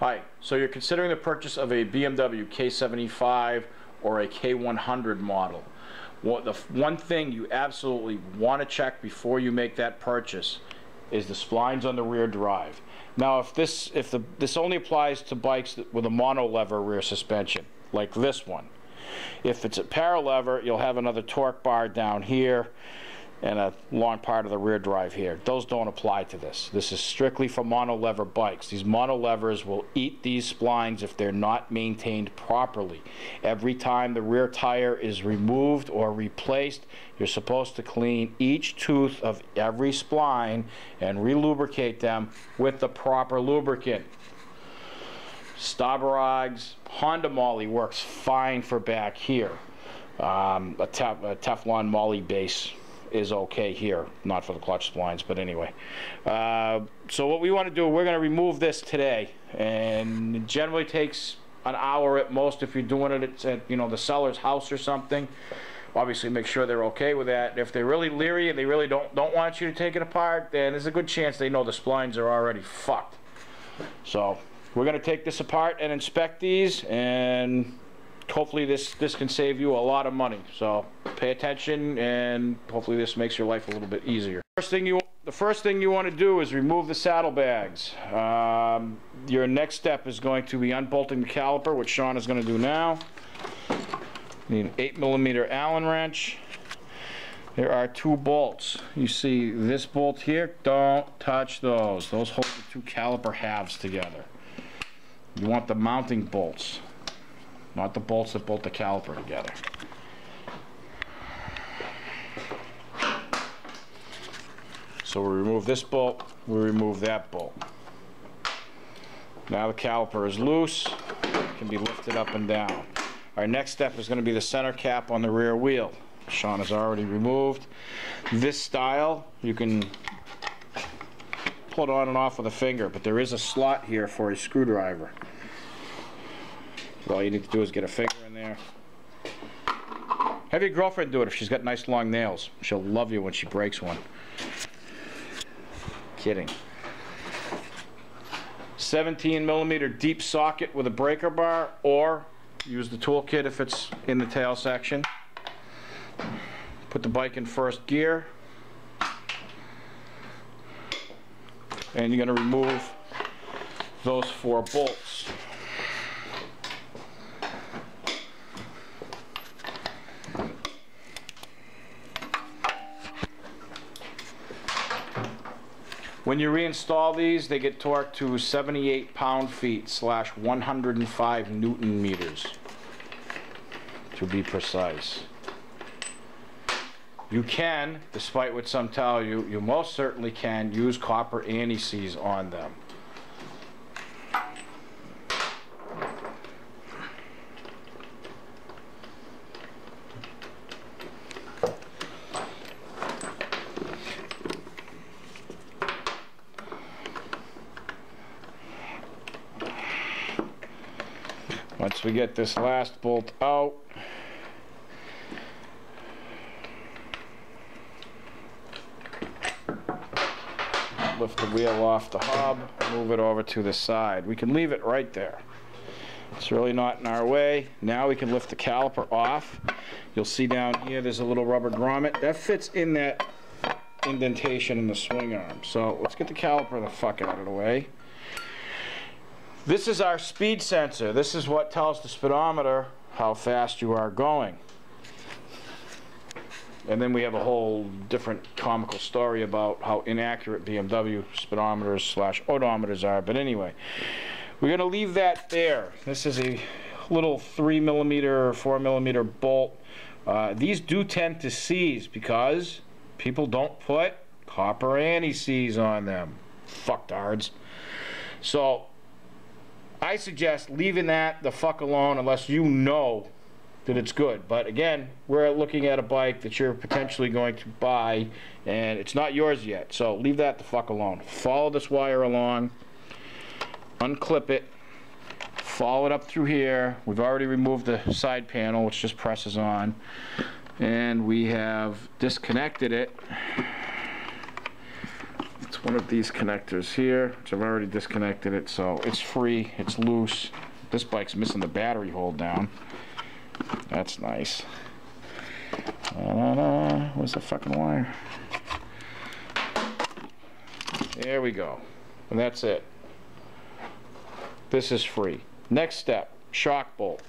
Hi, so you're considering the purchase of a BMW K75 or a K100 model. Well, the one thing you absolutely want to check before you make that purchase is the splines on the rear drive. Now if this only applies to bikes with a monolever rear suspension, like this one. If it's a paralever, you'll have another torque bar down here and a long part of the rear drive here. Those don't apply to this. This is strictly for monolever bikes. These monolevers will eat these splines if they're not maintained properly. Every time the rear tire is removed or replaced, you're supposed to clean each tooth of every spline and relubricate them with the proper lubricant. Staubrogs, Honda Moly works fine for back here. A Teflon Moly base is okay here, not for the clutch splines, but anyway. So what we want to do, we're going to remove this today, and it generally takes an hour at most if you're doing it at, you know, the seller's house or something. Obviously make sure they're okay with that. If they're really leery and they really don't want you to take it apart, then there's a good chance they know the splines are already fucked. So we're going to take this apart and inspect these, and hopefully this can save you a lot of money. So pay attention, and hopefully this makes your life a little bit easier. The first thing you want to do is remove the saddlebags. Your next step is going to be unbolting the caliper, which Sean is going to do now. You need an 8mm Allen wrench. There are two bolts. You see this bolt here? Don't touch those. Those hold the two caliper halves together. You want the mounting bolts, not the bolts that bolt the caliper together. So we remove this bolt, we remove that bolt. Now the caliper is loose, it can be lifted up and down. Our next step is going to be the center cap on the rear wheel. Sean has already removed. This style, you can pull it on and off with a finger, but there is a slot here for a screwdriver. All you need to do is get a finger in there. Have your girlfriend do it if she's got nice long nails. She'll love you when she breaks one. Kidding. 17mm deep socket with a breaker bar, or use the toolkit if it's in the tail section. Put the bike in first gear, and you're going to remove those four bolts. When you reinstall these, they get torqued to 78 pound-feet / 105 newton meters, to be precise. You can, despite what some tell you, you most certainly can use copper anti-seize on them. Once we get this last bolt out, lift the wheel off the hub, move it over to the side. We can leave it right there. It's really not in our way. Now we can lift the caliper off. You'll see down here there's a little rubber grommet. That fits in that indentation in the swing arm. So let's get the caliper the fuck out of the way. This is our speed sensor. This is what tells the speedometer how fast you are going. And then we have a whole different comical story about how inaccurate BMW speedometers / odometers are. But anyway, we're going to leave that there. This is a little 3mm or 4mm bolt. These do tend to seize because people don't put copper anti-seize on them. Fucktards. So I suggest leaving that the fuck alone unless you know that it's good. But again, we're looking at a bike that you're potentially going to buy, and it's not yours yet. So leave that the fuck alone. Follow this wire along, unclip it, follow it up through here. We've already removed the side panel, which just presses on, and we have disconnected it. one of these connectors here, which I've already disconnected it, so it's free, it's loose. This bike's missing the battery hold down. That's nice. Where's the fucking wire? There we go. And that's it. This is free. Next step, shock bolt.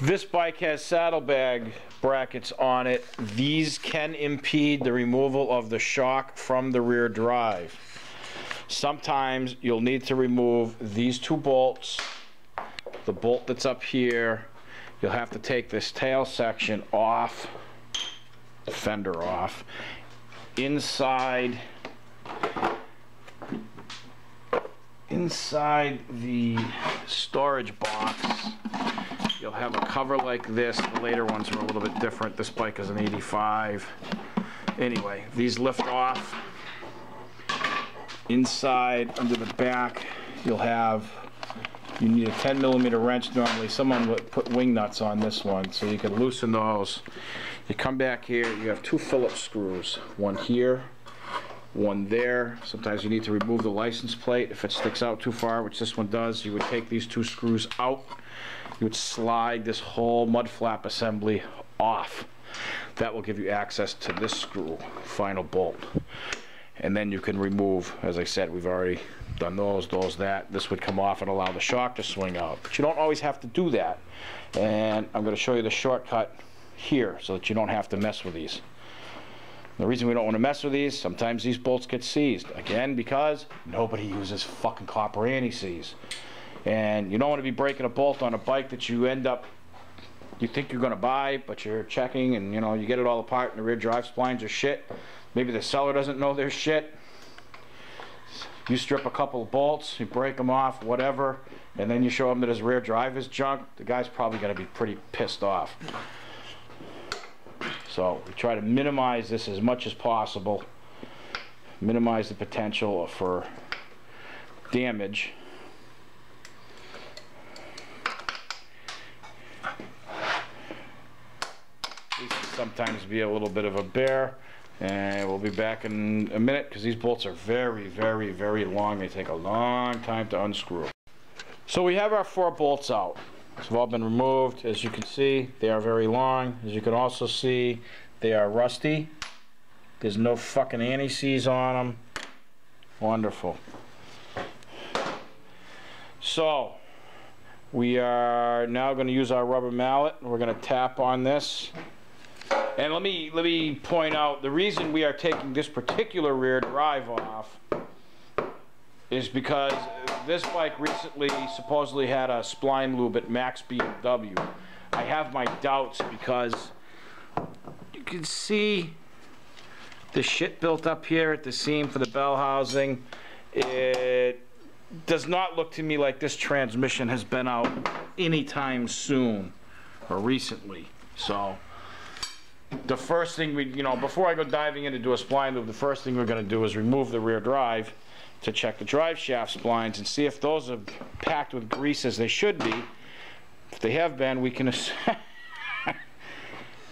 This bike has saddlebag brackets on it. These can impede the removal of the shock from the rear drive. Sometimes you'll need to remove these two bolts. The bolt that's up here, you'll have to take this tail section off, the fender off. Inside the storage box, you'll have a cover like this. The later ones are a little bit different. This bike is an 85. Anyway, these lift off. Inside, under the back, you'll have, you need a 10mm wrench normally. Someone would put wing nuts on this one, so you can loosen those. You come back here, you have two Phillips screws. One here, one there. Sometimes you need to remove the license plate. If it sticks out too far, which this one does, you would take these two screws out. You would slide this whole mud flap assembly off. That will give you access to this screw, final bolt. And then you can remove, as I said, we've already done those, that. This would come off and allow the shock to swing out. But you don't always have to do that. And I'm going to show you the shortcut here so that you don't have to mess with these. The reason we don't want to mess with these, sometimes these bolts get seized. Again, because nobody uses fucking copper anti-seize. And you don't want to be breaking a bolt on a bike that you end up, you think you're going to buy, but you're checking and you know, you get it all apart and the rear drive splines are shit. Maybe the seller doesn't know their shit. You strip a couple of bolts, you break them off, whatever, and then you show him that his rear drive is junk. The guy's probably going to be pretty pissed off. So we try to minimize this as much as possible, minimize the potential for damage. Sometimes be a little bit of a bear, and we'll be back in a minute because these bolts are very, very, very long. They take a long time to unscrew. So we have our four bolts out. They've all been removed. As you can see, they are very long. As you can also see, they are rusty. There's no fucking anti-seize on them. Wonderful. So we are now going to use our rubber mallet. We're going to tap on this. And let me point out, the reason we are taking this particular rear drive off is because this bike recently supposedly had a spline lube at Max BMW. I have my doubts because you can see the shit built up here at the seam for the bell housing. It does not look to me like this transmission has been out anytime soon or recently. So the first thing we, you know, before I go diving in to do a spline loop, the first thing we're going to do is remove the rear drive to check the drive shaft splines and see if those are packed with grease as they should be. If they have been, we can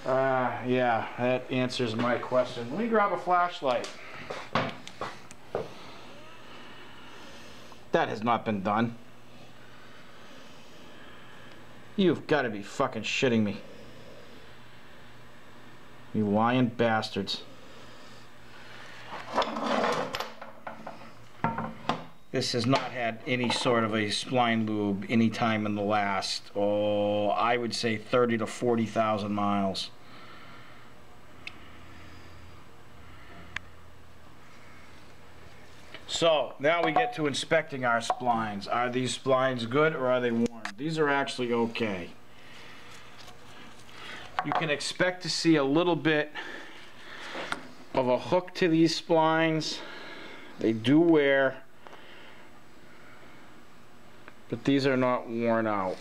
yeah, that answers my question. Let me grab a flashlight. That has not been done. You've got to be fucking shitting me. You lying bastards. This has not had any sort of a spline lube any time in the last, oh, I would say 30 to 40,000 miles. So now we get to inspecting our splines. Are these splines good or are they worn? These are actually okay. You can expect to see a little bit of a hook to these splines. They do wear, but these are not worn out.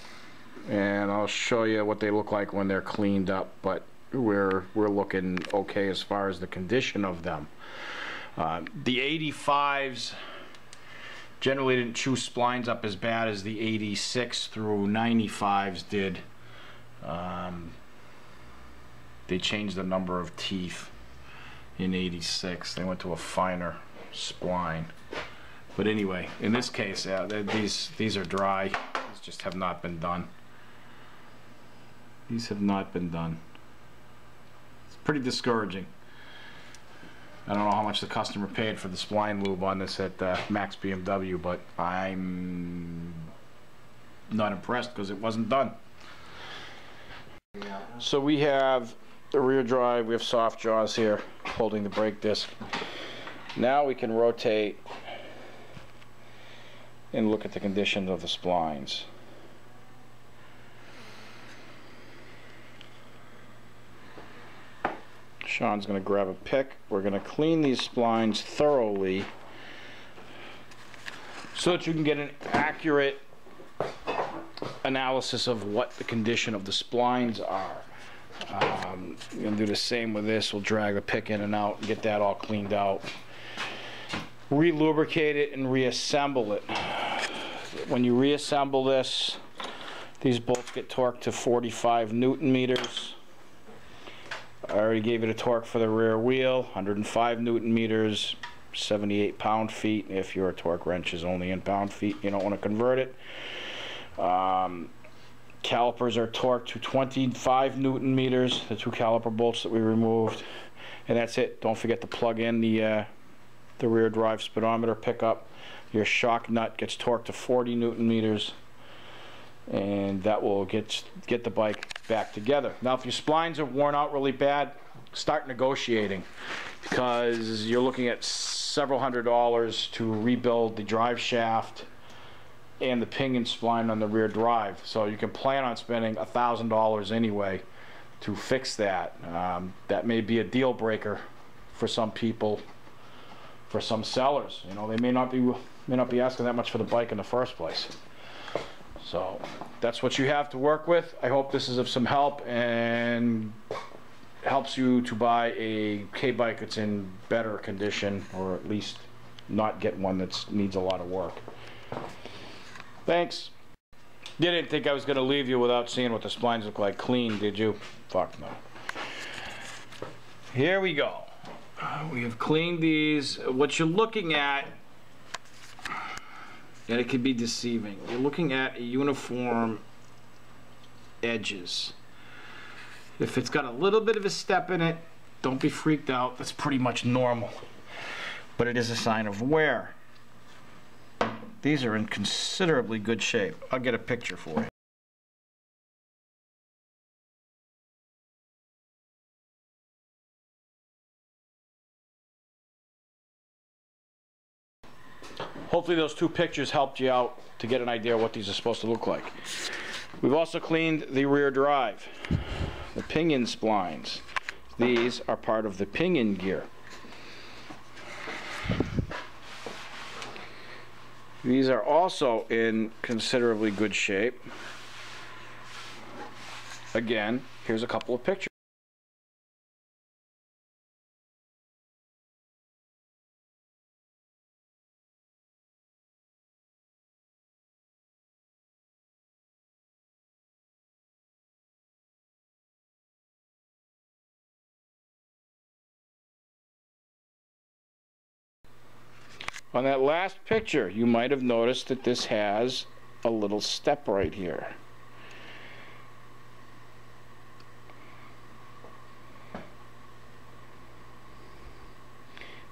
And I'll show you what they look like when they're cleaned up, but we're looking okay as far as the condition of them. The 85s generally didn't chew splines up as bad as the 86 through 95s did. They changed the number of teeth in '86. They went to a finer spline. But anyway, in this case, yeah, these are dry. These just have not been done. These have not been done. It's pretty discouraging. I don't know how much the customer paid for the spline lube on this at Max BMW, but I'm not impressed because it wasn't done. So we have the rear drive, we have soft jaws here holding the brake disc. Now we can rotate and look at the condition of the splines. Sean's going to grab a pick. We're going to clean these splines thoroughly so that you can get an accurate analysis of what the condition of the splines are. I'm going to do the same with this. We'll drag the pick in and out and get that all cleaned out. Relubricate it and reassemble it. When you reassemble this, these bolts get torqued to 45 Newton meters. I already gave it a torque for the rear wheel, 105 Newton meters, 78 pound-feet. If your torque wrench is only in pound-feet, you don't want to convert it. Calipers are torqued to 25 Newton meters, the two caliper bolts that we removed. And that's it. Don't forget to plug in the rear drive speedometer pickup. Your shock nut gets torqued to 40 Newton meters. And that will get the bike back together. Now if your splines are worn out really bad, start negotiating, because you're looking at several $100s to rebuild the drive shaft and the pinion spline on the rear drive. So you can plan on spending $1,000 anyway to fix that. That may be a deal breaker for some people, for some sellers. You know, they may not be asking that much for the bike in the first place. So that's what you have to work with. I hope this is of some help and helps you to buy a K-bike that's in better condition, or at least not get one that needs a lot of work. Thanks. Didn't think I was gonna leave you without seeing what the splines look like clean, did you? Fuck no. Here we go. We have cleaned these. What you're looking at, and it can be deceiving, you're looking at uniform edges. If it's got a little bit of a step in it, don't be freaked out. That's pretty much normal. But it is a sign of wear. These are in considerably good shape. I'll get a picture for you. Hopefully those two pictures helped you out to get an idea of what these are supposed to look like. We've also cleaned the rear drive, the pinion splines. These are part of the pinion gear. These are also in considerably good shape. Again, here's a couple of pictures. On that last picture, you might have noticed that this has a little step right here.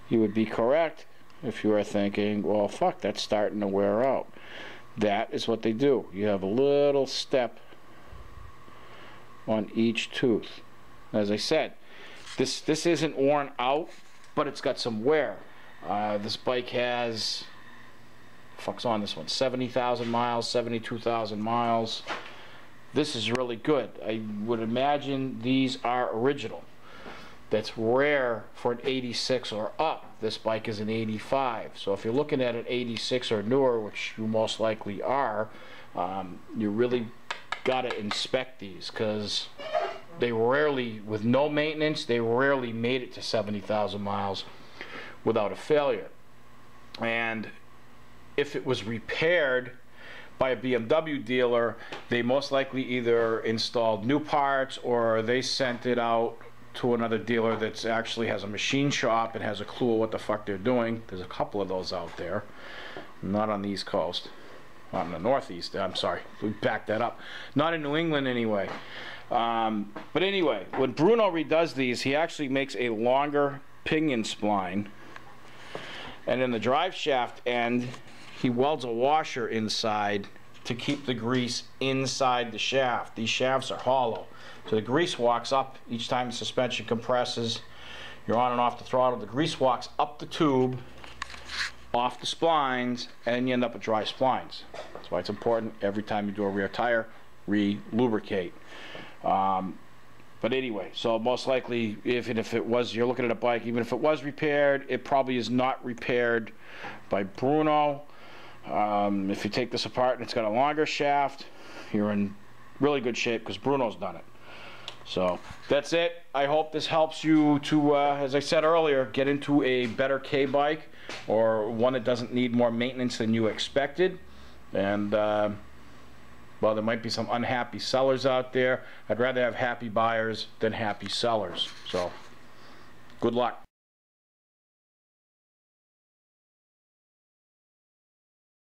You would be correct if you were thinking, well, fuck, that's starting to wear out. That is what they do. You have a little step on each tooth. As I said, this isn't worn out, but it's got some wear. This bike has, fuck's on this one, 70,000 miles, 72,000 miles. This is really good. I would imagine these are original. That's rare for an 86 or up. This bike is an 85. So if you're looking at an 86 or newer, which you most likely are, you really gotta inspect these, because they rarely, with no maintenance, they rarely made it to 70,000 miles without a failure. And if it was repaired, by a BMW dealer, they most likely either installed new parts or they sent it out to another dealer that actually has a machine shop and has a clue of what the fuck they're doing. There's a couple of those out there, not on the East Coast, not in the Northeast, I'm sorry, we backed that up, not in New England anyway. But anyway, when Bruno redoes these, he actually makes a longer pinion spline, and in the drive shaft end he welds a washer inside to keep the grease inside the shaft. These shafts are hollow, so the grease walks up each time the suspension compresses. You're on and off the throttle, the grease walks up the tube, off the splines, and you end up with dry splines. That's why it's important every time you do a rear tire, re-lubricate. But anyway, so most likely, if it was, you're looking at a bike, even if it was repaired, it probably is not repaired by Bruno. If you take this apart and it's got a longer shaft, you're in really good shape because Bruno's done it. So that's it. I hope this helps you to, as I said earlier, get into a better K bike, or one that doesn't need more maintenance than you expected. And well, there might be some unhappy sellers out there. I'd rather have happy buyers than happy sellers. So good luck.